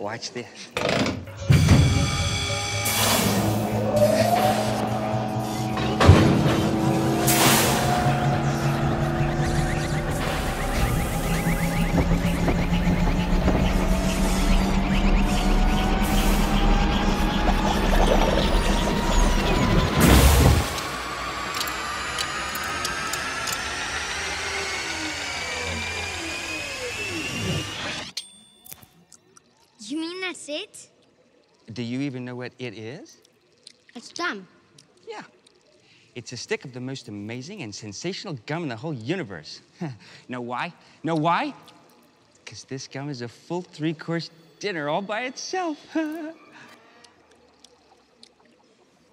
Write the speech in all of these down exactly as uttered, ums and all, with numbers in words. Watch this. You mean that's it? Do you even know what it is? It's gum. Yeah. It's a stick of the most amazing and sensational gum in the whole universe. Know why? Know why? Because this gum is a full three-course dinner all by itself.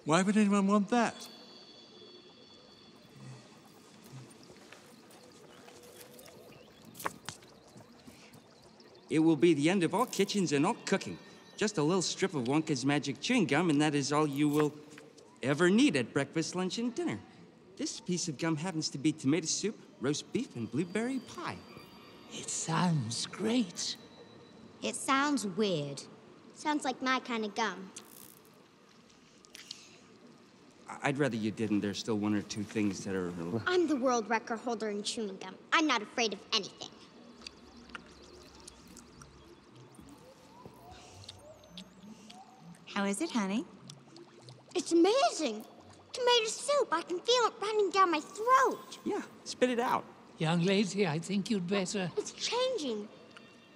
Why would anyone want that? It will be the end of all kitchens and all cooking. Just a little strip of Wonka's Magic Chewing Gum, and that is all you will ever need at breakfast, lunch, and dinner. This piece of gum happens to be tomato soup, roast beef, and blueberry pie. It sounds great. It sounds weird. Sounds like my kind of gum. I'd rather you didn't. There's still one or two things that are... I'm the world record holder in chewing gum. I'm not afraid of anything. How is it, honey? It's amazing. Tomato soup. I can feel it running down my throat. Yeah, spit it out. Young lady, I think you'd better. It's changing.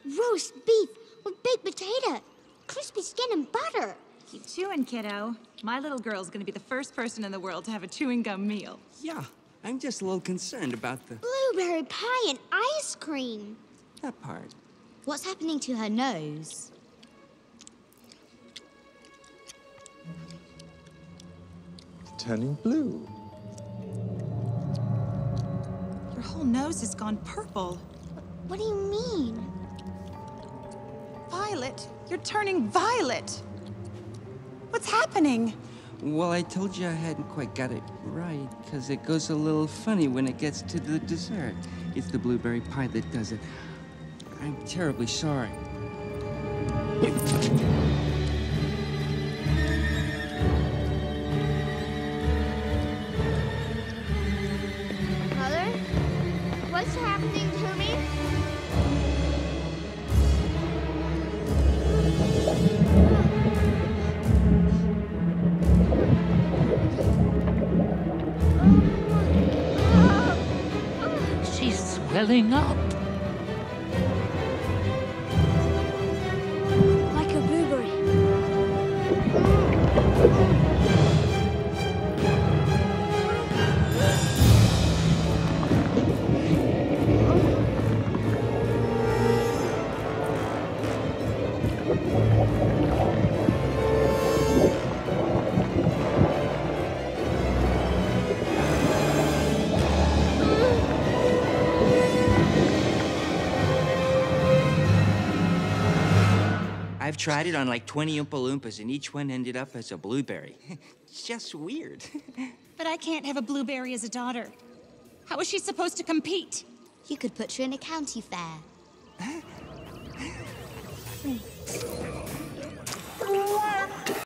Roast beef with baked potato, crispy skin and butter. Keep chewing, kiddo. My little girl's gonna be the first person in the world to have a chewing gum meal. Yeah, I'm just a little concerned about the... Blueberry pie and ice cream. That part. What's happening to her nose? Turning blue. Your whole nose has gone purple. What do you mean? Violet, you're turning violet. What's happening? Well, I told you I hadn't quite got it right, because it goes a little funny when it gets to the dessert. It's the blueberry pie that does it. I'm terribly sorry. What's happening to me? She's swelling up. Like a blueberry. I've tried it on like twenty Oompa Loompas, and each one ended up as a blueberry. It's just weird. But I can't have a blueberry as a daughter. How is she supposed to compete? You could put her in a county fair.